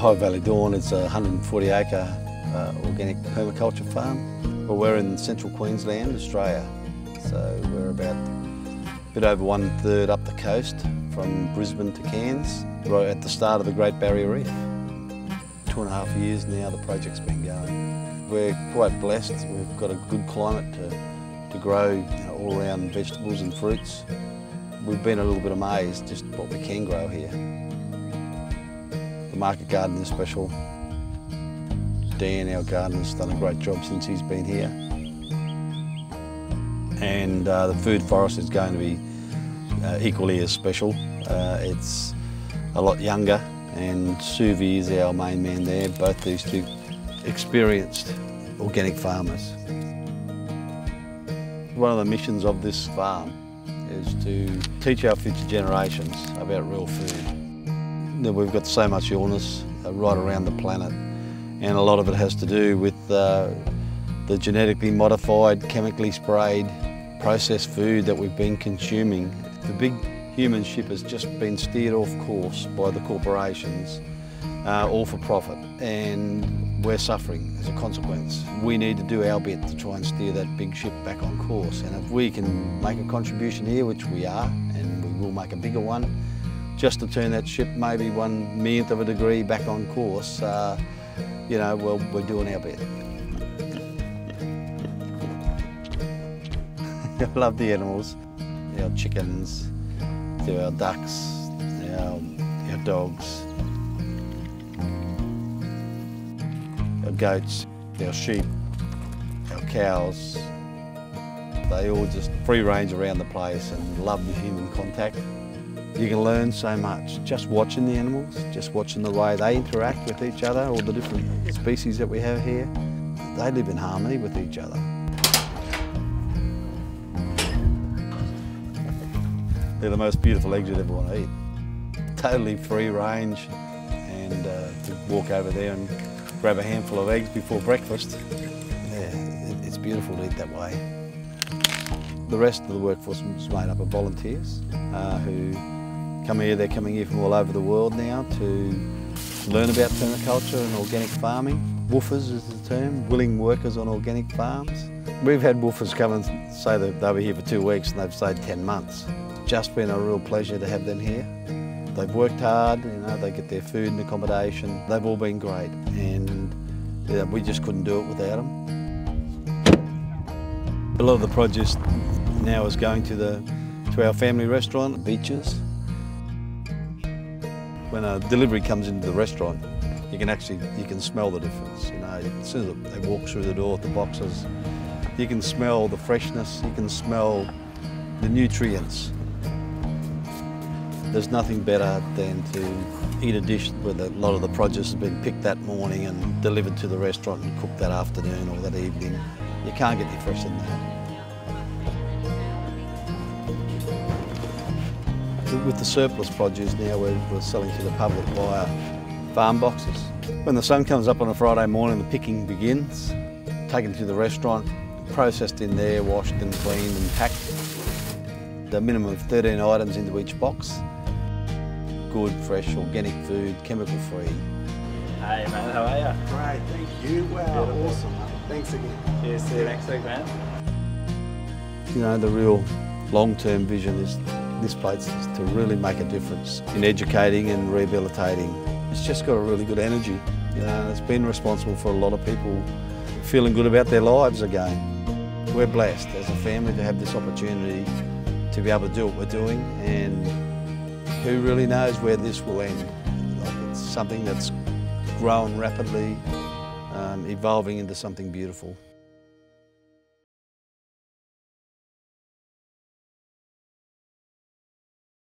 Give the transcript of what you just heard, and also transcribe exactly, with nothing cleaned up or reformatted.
High Valley Dawn is a one hundred and forty acre uh, organic permaculture farm. Well, we're in central Queensland, Australia, so we're about a bit over one third up the coast from Brisbane to Cairns, right at the start of the Great Barrier Reef. Two and a half years now the project's been going. We're quite blessed, we've got a good climate to, to grow, you know, all around vegetables and fruits. We've been a little bit amazed just what we can grow here. The market garden is special. Dan, our gardener's, done a great job since he's been here. And uh, the food forest is going to be uh, equally as special. Uh, it's a lot younger, and Suvi is our main man there. Both these two experienced organic farmers. One of the missions of this farm is to teach our future generations about real food. We've got so much illness right around the planet, and a lot of it has to do with uh, the genetically modified, chemically sprayed, processed food that we've been consuming. The big human ship has just been steered off course by the corporations, uh, all for profit, and we're suffering as a consequence. We need to do our bit to try and steer that big ship back on course, and if we can make a contribution here, which we are, and we will make a bigger one, just to turn that ship maybe one millionth of a degree back on course, uh, you know, well, we're doing our bit. I love the animals, our chickens, to our ducks, our, our dogs, our goats, our sheep, our cows. They all just free range around the place and love the human contact. You can learn so much just watching the animals, just watching the way they interact with each other, all the different species that we have here. They live in harmony with each other. They're the most beautiful eggs you'd ever want to eat. Totally free range, and uh, to walk over there and grab a handful of eggs before breakfast. Yeah, it's beautiful to eat that way. The rest of the workforce is made up of volunteers uh, who come here. They're coming here from all over the world now to learn about permaculture and organic farming. Woofers is the term, willing workers on organic farms. We've had woofers come and say that they were here for two weeks and they've stayed ten months. It's just been a real pleasure to have them here. They've worked hard, you know, they get their food and accommodation. They've all been great, and you know, we just couldn't do it without them. A lot of the produce now is going to the to our family restaurant, Beecher's. When a delivery comes into the restaurant, you can actually you can smell the difference. You know, as soon as they walk through the door, the boxes, you can smell the freshness. You can smell the nutrients. There's nothing better than to eat a dish where a lot of the produce has been picked that morning and delivered to the restaurant and cooked that afternoon or that evening. You can't get any fresher than that. With the surplus produce now, we're, we're selling to the public via farm boxes. When the sun comes up on a Friday morning, the picking begins, taken to the restaurant, processed in there, washed and cleaned and packed. A minimum of thirteen items into each box. Good, fresh, organic food, chemical-free. Hey, man, how are you? Great, thank you. Wow, beautiful. Awesome, man. Thanks again. Yeah, see you next week, man. You know, the real long-term vision is this place is to really make a difference in educating and rehabilitating. It's just got a really good energy, you know, and it's been responsible for a lot of people feeling good about their lives again. We're blessed as a family to have this opportunity to be able to do what we're doing, and who really knows where this will end. Like, it's something that's grown rapidly, um, evolving into something beautiful.